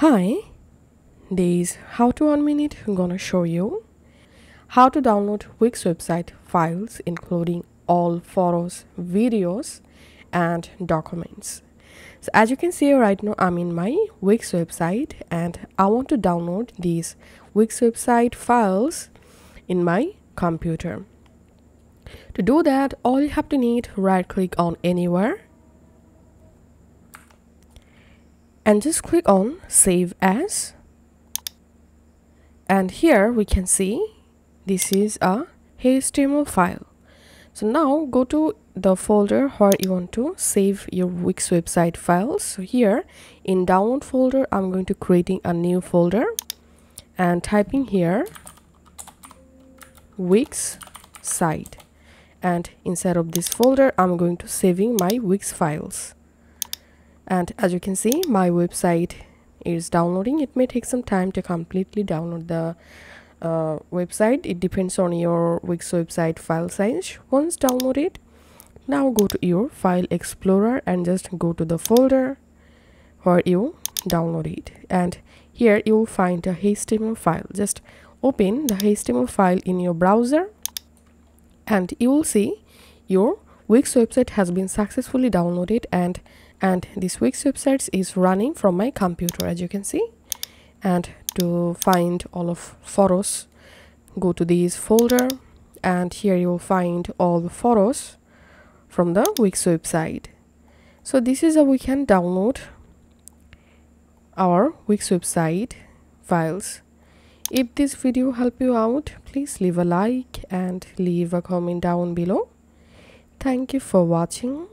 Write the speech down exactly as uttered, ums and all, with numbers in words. Hi, this How to one Minute gonna show you how to download Wix website files including all photos, videos and documents. So as you can see right now, I'm in my Wix website and I want to download these Wix website files in my computer. To do that, all you have to need, right click on anywhere and just click on save as, and here we can see this is a H T M L file. So now go to the folder where you want to save your Wix website files. So here in download folder, I'm going to creating a new folder and typing here Wix site, and inside of this folder I'm going to saving my Wix files. And as you can see, my website is downloading. It may take some time to completely download the uh, website. It depends on your Wix website file size. Once downloaded, now go to your file explorer and just go to the folder where you download it, and here you will find a H T M L file. Just open the H T M L file in your browser and you will see your Wix website has been successfully downloaded, and and this Wix website is running from my computer, as you can see. And to find all of photos, go to this folder and here you will find all the photos from the Wix website. So this is how we can download our Wix website files. If this video helped you out, please leave a like and leave a comment down below. Thank you for watching.